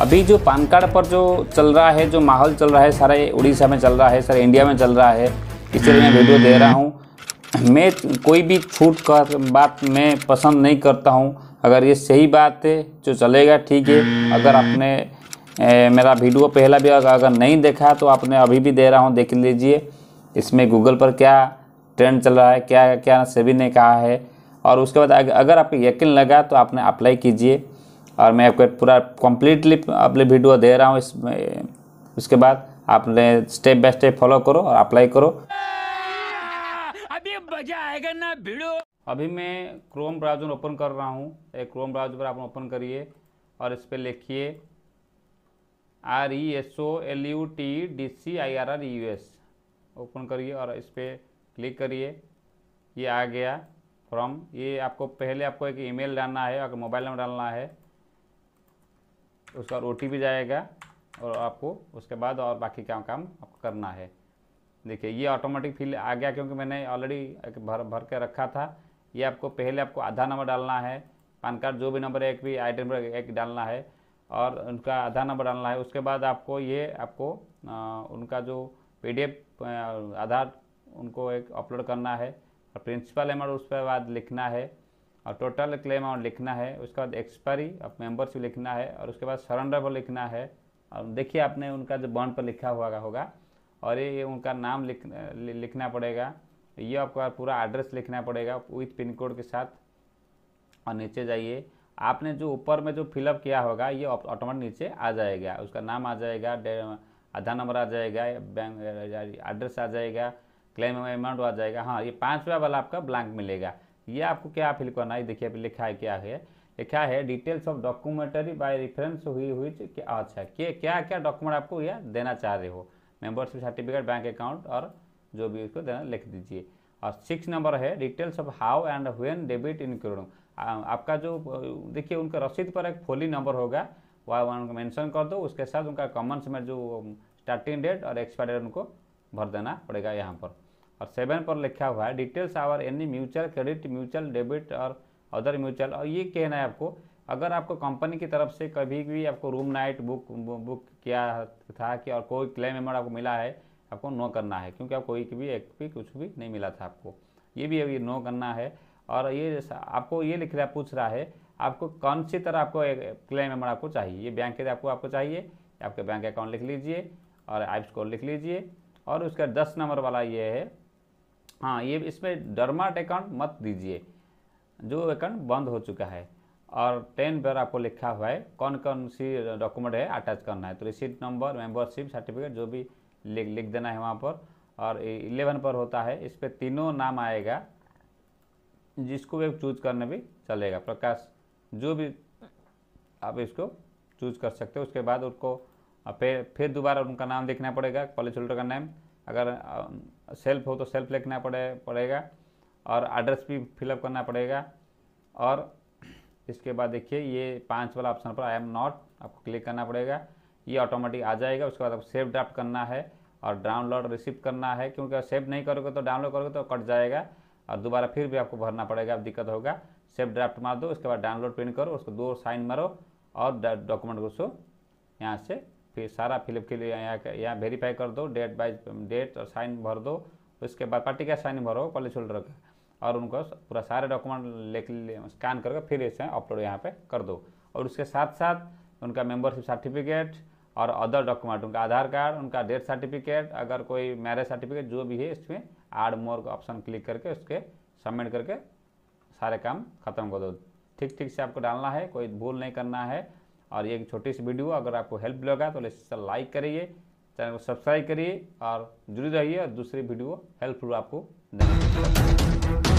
अभी जो PAN card पर जो चल रहा है, जो माहौल चल रहा है, सारे उड़ीसा में चल रहा है, सारे इंडिया में चल रहा है, इसलिए मैं वीडियो दे रहा हूँ। मैं कोई भी छूट कर बात मैं पसंद नहीं करता हूँ। अगर ये सही बात है जो चलेगा ठीक है। अगर आपने मेरा वीडियो पहला भी अगर नहीं देखा तो आपने अभी भी दे रहा हूँ, देख लीजिए। इसमें गूगल पर क्या ट्रेंड चल रहा है, क्या क्या सभी ने कहा है, और उसके बाद अगर आपको यकीन लगा तो आपने अप्लाई कीजिए। और मैं आपको पूरा कम्प्लीटली अपने वीडियो दे रहा हूँ इसमें। उसके बाद आपने स्टेप बाय स्टेप फॉलो करो और अप्लाई करो। अभी मजा आएगा ना वीडियो। अभी मैं क्रोम ब्राउज़र ओपन कर रहा हूँ। एक क्रोम ब्राउज़र आप ओपन करिए और इस पर लिखिए RESOLUTDCIRRUS ओपन करिए और इस पर क्लिक करिए। ये आ गया फॉर्म। ये आपको पहले आपको एक ईमेल डालना है, अगर मोबाइल नंबर डालना है, उसका OTP जाएगा और आपको उसके बाद और बाकी क्या काम आपको करना है। देखिए ये ऑटोमेटिक फील आ गया क्योंकि मैंने ऑलरेडी भर के रखा था। ये आपको पहले आपको आधार नंबर डालना है, पैन कार्ड जो भी नंबर है, एक भी आईडी नंबर एक डालना है और उनका आधार नंबर डालना है। उसके बाद आपको ये आपको उनका जो PDF आधार उनको एक अपलोड करना है और प्रिंसिपल अमाउंट उसके बाद लिखना है और टोटल क्लेम अमाउंट लिखना है। उसके बाद एक्सपायरी ऑफ मेंबरशिप लिखना है और उसके बाद सरेंडर पर लिखना है। और देखिए आपने उनका जो बॉन्ड पर लिखा हुआ होगा और ये उनका नाम लिखना पड़ेगा। ये आपका पूरा एड्रेस लिखना पड़ेगा विथ पिन कोड के साथ। और नीचे जाइए, आपने जो ऊपर में जो फिलअप किया होगा ये ऑटोमेटिक नीचे आ जाएगा। उसका नाम आ जाएगा, आधार नंबर आ जाएगा, बैंक एड्रेस आ जाएगा, क्लेम अमाउंट आ जाएगा। हाँ, ये 5 वाला आपका ब्लैंक मिलेगा। ये आपको क्या फिल करना है, देखिए अभी लिखा है, क्या है लिखा है details of documentary by reference हुई अच्छा क्या क्या डॉक्यूमेंट आपको यह देना चाह रहे हो, मेंबरशिप सर्टिफिकेट, बैंक अकाउंट और जो भी उसको देना लिख दीजिए। और 6 नंबर है details of how and when debit include. आपका जो देखिए उनका रसीद पर एक फोली नंबर होगा, वह उनको मेंशन कर दो। उसके साथ उनका कॉमन्स में जो स्टार्टिंग डेट और एक्सपायरी डेट उनको भर देना पड़ेगा यहाँ पर। और 7 पर लिखा हुआ है details our any mutual credit, mutual debit और अदर म्यूचुअल। और ये कहना है आपको, अगर आपको कंपनी की तरफ से कभी भी आपको रूम नाइट बुक किया था कि और कोई क्लेम अमाउंट आपको मिला है, आपको नो करना है क्योंकि आप कोई भी कुछ भी नहीं मिला था आपको। ये भी अभी नो करना है। और ये आपको ये लिख रहा पूछ रहा है आपको कौन सी तरह आपको क्लेम अमाउंट आपको चाहिए। ये बैंक के आपको चाहिए, आपके बैंक अकाउंट लिख लीजिए और आई स्कोर लिख लीजिए। और उसका 10 नंबर वाला ये है, हाँ ये इसमें डरमाट अकाउंट मत दीजिए जो अकाउंट बंद हो चुका है। और 10 पर आपको लिखा हुआ है कौन कौन सी डॉक्यूमेंट है अटैच करना है, तो रिसिप्ट नंबर, मेंबरशिप सर्टिफिकेट जो भी लिख देना है वहाँ पर। और 11 पर होता है, इस पर तीनों नाम आएगा, जिसको भी चूज करने भी चलेगा, प्रकाश जो भी आप इसको चूज कर सकते हो। उसके बाद उनको फिर दोबारा उनका नाम लिखना पड़ेगा, पॉलिसी होल्डर का नाम, अगर सेल्फ हो तो सेल्फ लिखना पड़ेगा और एड्रेस भी फिलअप करना पड़ेगा। और इसके बाद देखिए ये 5 वाला ऑप्शन पर आई एम नॉट आपको क्लिक करना पड़ेगा, ये ऑटोमेटिक आ जाएगा। उसके बाद आपको सेव ड्राफ्ट करना है और डाउनलोड रिसीव करना है, क्योंकि सेव नहीं करोगे तो डाउनलोड करोगे तो कट जाएगा और दोबारा फिर भी आपको भरना पड़ेगा, अब दिक्कत होगा। सेव ड्राफ्ट मार दो, उसके बाद डाउनलोड प्रिंट करो, उसको 2 साइन मारो और डॉक्यूमेंट उसको यहाँ से फिर सारा फिलअप के लिए यहाँ वेरीफाई कर दो, डेट बाय डेट और साइन भर दो। उसके बाद पार्टी का साइन भरो, पॉलिसी होल्डर का, और उनको पूरा सारे डॉक्यूमेंट स्कैन करके फिर ऐसे अपलोड यहाँ पे कर दो। और उसके साथ साथ उनका मेंबरशिप सर्टिफिकेट और अदर डॉक्यूमेंट, उनका आधार कार्ड, उनका डेथ सर्टिफिकेट, अगर कोई मैरिज सर्टिफिकेट जो भी है, इसमें ऐड मोर ऑप्शन क्लिक करके उसके सबमिट करके सारे काम खत्म कर दो। ठीक से आपको डालना है, कोई भूल नहीं करना है। और ये एक छोटी सी वीडियो अगर आपको हेल्प लगा तो इसे लाइक करिए, चैनल को सब्सक्राइब करिए और जुड़ी रहिए और दूसरी वीडियो हेल्पफुल आपको देंगे।